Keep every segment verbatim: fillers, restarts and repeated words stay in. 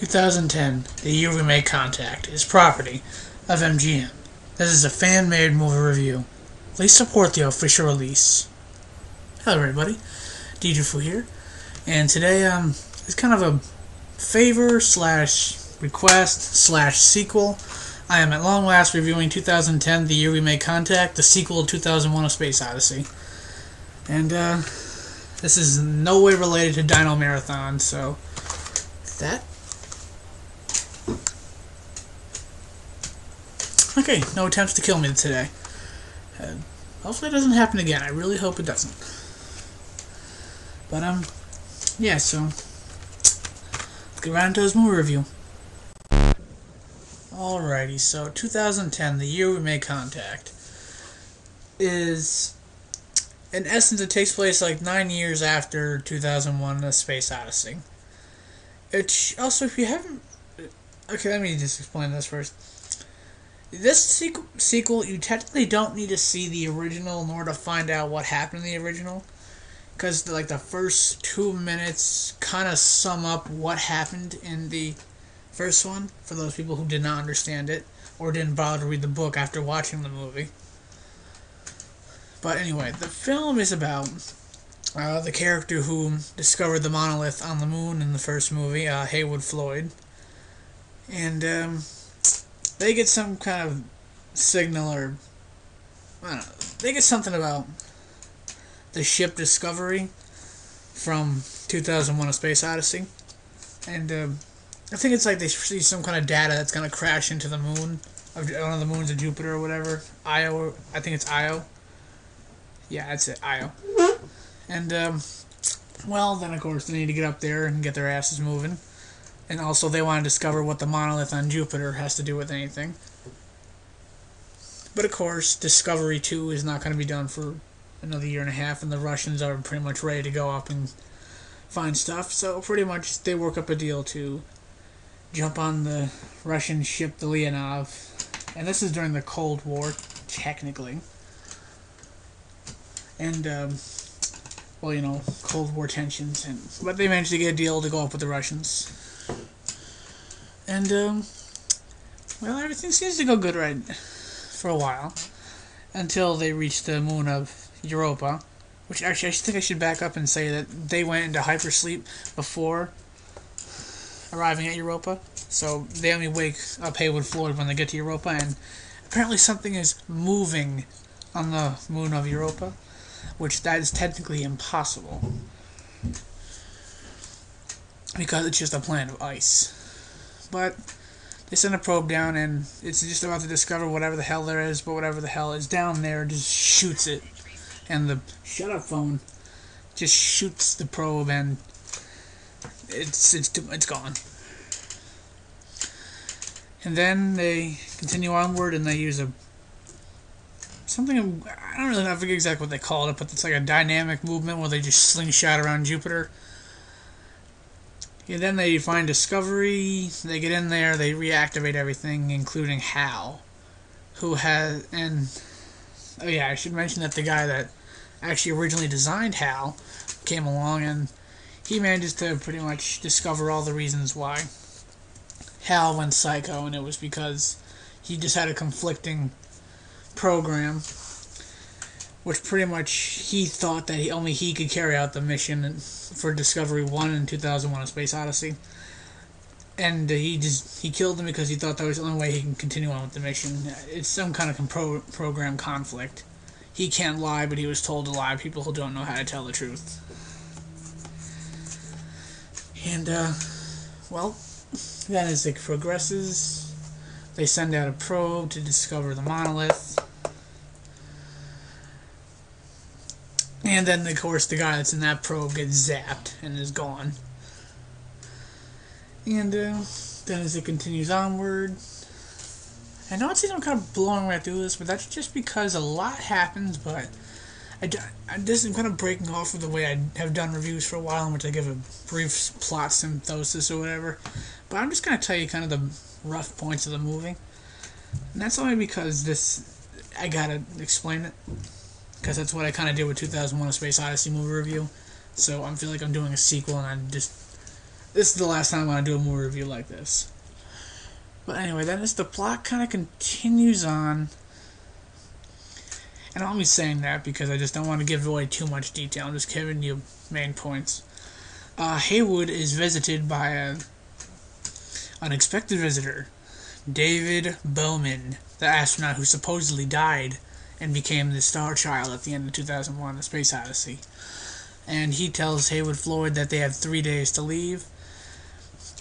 two thousand ten, The Year We Made Contact, is property of M G M. This is a fan-made movie review. Please support the official release. Hello everybody, D J Fu here, and today um, it's kind of a favor slash request slash sequel. I am at long last reviewing two thousand ten, The Year We Made Contact, the sequel to two thousand one: A Space Odyssey. And uh, this is in no way related to Dino Marathon, so that. Okay, no attempts to kill me today. Uh, hopefully it doesn't happen again. I really hope it doesn't. But, um, yeah, so let's get right into this movie review. Alrighty, so two thousand ten, The Year We Made Contact, is, in essence, it takes place like nine years after two thousand one, A Space Odyssey. It also, if you haven't... Okay, let me just explain this first. This sequel, sequel, you technically don't need to see the original nor to find out what happened in the original, because like the first two minutes kind of sum up what happened in the first one, for those people who did not understand it or didn't bother to read the book after watching the movie. But anyway, the film is about uh, the character who discovered the monolith on the moon in the first movie, uh, Haywood Floyd, and um... they get some kind of signal, or I don't know, they get something about the ship Discovery from two thousand one: A Space Odyssey, and uh, I think it's like they see some kind of data that's gonna crash into the moon of one of the moons of Jupiter or whatever. Io, I think it's Io. Yeah, that's it, Io. And um, well, then of course they need to get up there and get their asses moving. And also, they want to discover what the monolith on Jupiter has to do with anything. But of course, Discovery two is not going to be done for another year and a half, and the Russians are pretty much ready to go up and find stuff. So pretty much, they work up a deal to jump on the Russian ship, the Leonov. And this is during the Cold War, technically. And, um... well, you know, Cold War tensions. And but they managed to get a deal to go up with the Russians. And, um, well, everything seems to go good right for a while, until they reach the moon of Europa, which actually I think I should back up and say that they went into hypersleep before arriving at Europa, so they only wake up Haywood Floyd when they get to Europa, and apparently something is moving on the moon of Europa, which that is technically impossible, because it's just a planet of ice. But they send a probe down, and it's just about to discover whatever the hell there is, but whatever the hell is down there just shoots it. And the shut up phone just shoots the probe, and it's it's it's gone. And then they continue onward, and they use a something I don't really know, I forget exactly what they call it, but it's like a dynamic movement where they just slingshot around Jupiter. And then they find Discovery, they get in there, they reactivate everything, including Hal, who has, and, oh yeah, I should mention that the guy that actually originally designed Hal came along, and he manages to pretty much discover all the reasons why Hal went psycho, and it was because he just had a conflicting program, which pretty much he thought that he, only he could carry out the mission for Discovery one in two thousand one: A Space Odyssey. And he just he killed him because he thought that was the only way he can continue on with the mission. It's some kind of pro program conflict. He can't lie, but he was told to lie. People who don't know how to tell the truth. And, uh, well, then as it progresses, they send out a probe to discover the monolith. And then, of course, the guy that's in that probe gets zapped and is gone. And uh, then as it continues onward... I know it seems I'm kind of blowing right through this, but that's just because a lot happens, but... I, I, this is kind of breaking off of the way I have done reviews for a while, in which I give a brief plot synopsis or whatever. But I'm just going to tell you kind of the rough points of the movie. And that's only because this... I gotta explain it, because that's what I kind of did with two thousand one: A Space Odyssey movie review. So I feel like I'm doing a sequel, and I just This is the last time I'm going to do a movie review like this. But anyway, that is the plot kind of continues on. And I'll be saying that because I just don't want to give away too much detail. I'm just giving you main points. Uh, Haywood is visited by an unexpected visitor, David Bowman, the astronaut who supposedly died and became the Star Child at the end of two thousand one: A Space Odyssey. And he tells Haywood Floyd that they have three days to leave.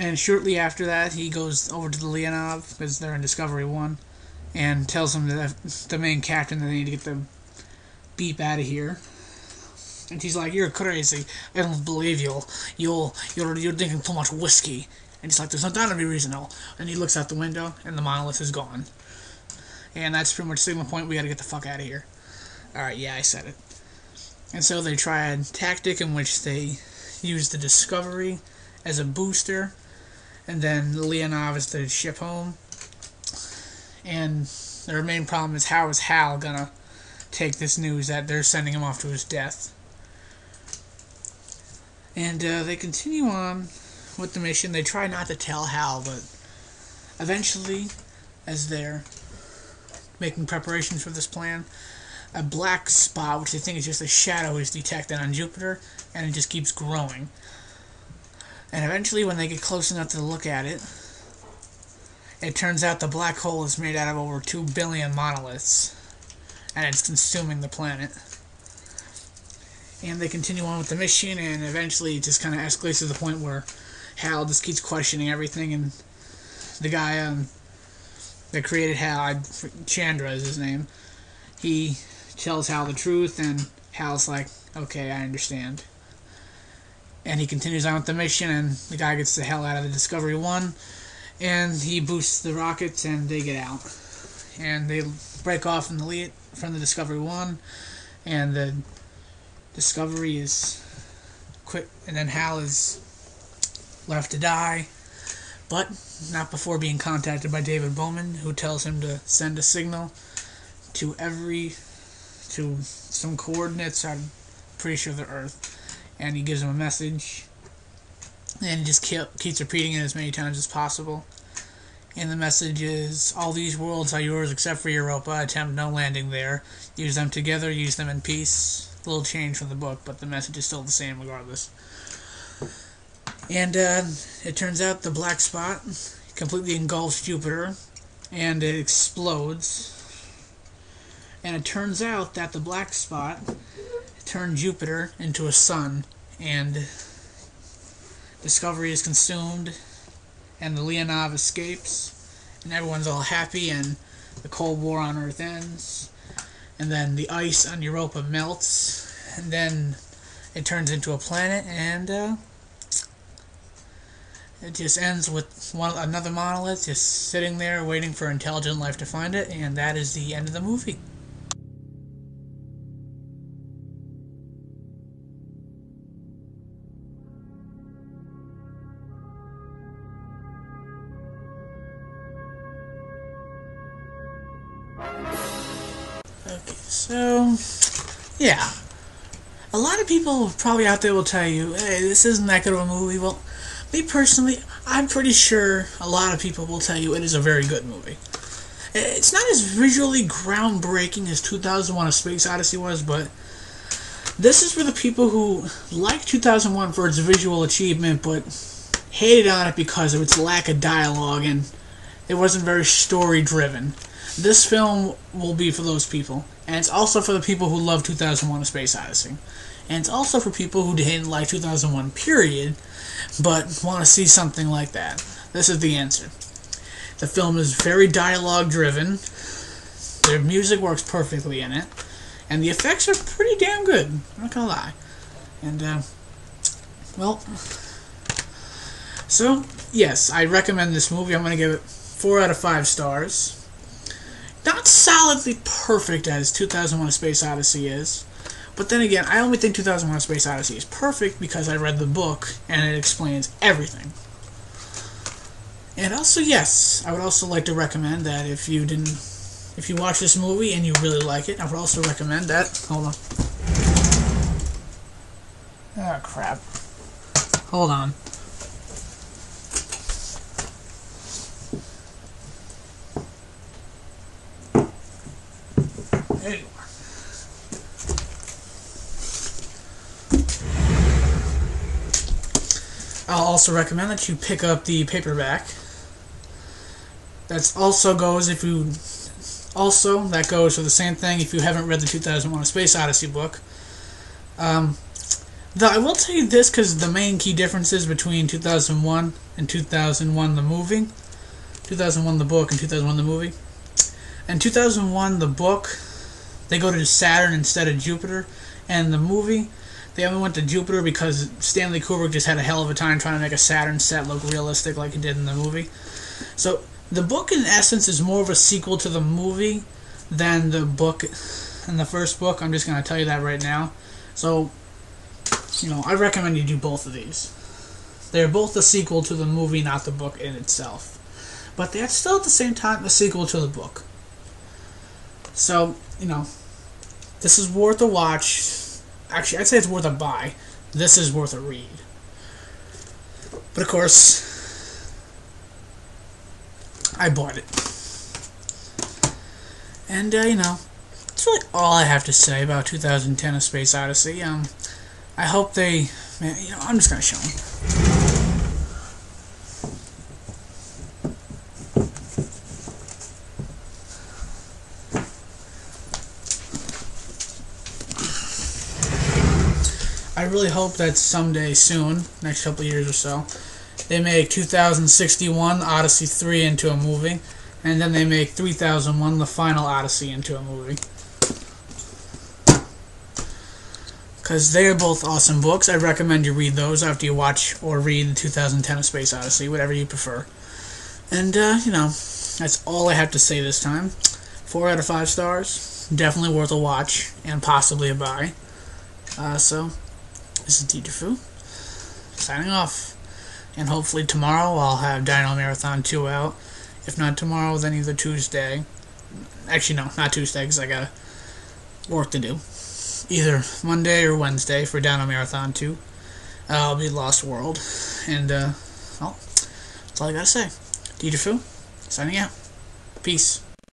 And shortly after that, he goes over to the Leonov, because they're in Discovery one, and tells him that the main captain that they need to get the beep out of here. And he's like, "You're crazy. I don't believe you. You'll, you're, you're drinking too much whiskey." And he's like, "There's no doubt of any reason, though." And he looks out the window, and the monolith is gone. And that's pretty much the signal point. We gotta get the fuck out of here. Alright, yeah, I said it. And so they try a tactic in which they use the Discovery as a booster, and then the Leonov is the ship home. And their main problem is, how is Hal gonna take this news that they're sending him off to his death? And uh, they continue on with the mission. They try not to tell Hal, but eventually, as they're making preparations for this plan, a black spot, which they think is just a shadow, is detected on Jupiter, and it just keeps growing. And eventually, when they get close enough to look at it, it turns out the black hole is made out of over two billion monoliths, and it's consuming the planet. And they continue on with the mission, and eventually it just kind of escalates to the point where Hal just keeps questioning everything, and the guy um, that created Hal, Chandra is his name, he tells Hal the truth, and Hal's like, "Okay, I understand." And he continues on with the mission, and the guy gets the hell out of the Discovery one, and he boosts the rockets, and they get out. And they break off from the lead, from the Discovery one, and the Discovery is quit, and then Hal is left to die, but not before being contacted by David Bowman, who tells him to send a signal to every, to some coordinates, I'm pretty sure they're Earth. And he gives him a message, and he just kept, keeps repeating it as many times as possible. And the message is, "All these worlds are yours except for Europa. Attempt no landing there. Use them together. Use them in peace." A little change from the book, but the message is still the same regardless. And uh, it turns out the black spot completely engulfs Jupiter, and it explodes. And it turns out that the black spot turned Jupiter into a sun, and Discovery is consumed, and the Leonov escapes, and everyone's all happy, and the Cold War on Earth ends, and then the ice on Europa melts, and then it turns into a planet, and uh, it just ends with one another monolith just sitting there waiting for intelligent life to find it, and that is the end of the movie. So, yeah. A lot of people probably out there will tell you, "Hey, this isn't that good of a movie." Well, me personally, I'm pretty sure a lot of people will tell you it is a very good movie. It's not as visually groundbreaking as two thousand one: A Space Odyssey was, but this is for the people who like two thousand one for its visual achievement, but hated on it because of its lack of dialogue, and it wasn't very story-driven. This film will be for those people. And it's also for the people who love two thousand one: A Space Odyssey. And it's also for people who didn't like two thousand one, period, but want to see something like that. This is the answer. The film is very dialogue-driven. Their music works perfectly in it. And the effects are pretty damn good. I'm not gonna lie. And, uh, well, so, yes, I recommend this movie. I'm gonna give it four out of five stars. Not solidly perfect as two thousand one: A Space Odyssey is, but then again, I only think two thousand one: A Space Odyssey is perfect because I read the book and it explains everything. And also, yes, I would also like to recommend that if you didn't, if you watch this movie and you really like it, I would also recommend that. Hold on. Oh crap. Hold on. I'll also recommend that you pick up the paperback. That's also goes if you also that goes for the same thing if you haven't read the two thousand one: A Space Odyssey book. Um, the, I will tell you this because the main key differences between two thousand one and two thousand one the movie, two thousand one the book, and two thousand one the movie, and two thousand one the book, they go to Saturn instead of Jupiter, and the movie, they only went to Jupiter because Stanley Kubrick just had a hell of a time trying to make a Saturn set look realistic like he did in the movie. So the book, in essence, is more of a sequel to the movie than the book and the first book. I'm just going to tell you that right now. So, you know, I recommend you do both of these. They're both a sequel to the movie, not the book in itself. But they're still at the same time a sequel to the book. So, you know, this is worth a watch. Actually, I'd say it's worth a buy. This is worth a read. But of course, I bought it. And, uh, you know, that's really all I have to say about two thousand ten: A Space Odyssey. Um, I hope they... Man, you know, I'm just going to show them. I really hope that someday soon, next couple years or so, they make two thousand sixty-one Odyssey Three into a movie, and then they make three thousand one: The Final Odyssey into a movie. Because they are both awesome books. I recommend you read those after you watch or read the two thousand ten: A Space Odyssey, whatever you prefer. And, uh, you know, that's all I have to say this time. Four out of five stars. Definitely worth a watch, and possibly a buy. Uh, so... This is D J Fu, signing off, and hopefully tomorrow I'll have Dino Marathon two out. If not tomorrow, then either Tuesday. Actually, no, not Tuesday, because I got work to do. Either Monday or Wednesday for Dino Marathon two. Uh, I'll be Lost World, and uh, well, that's all I gotta say. D J Fu, signing out. Peace.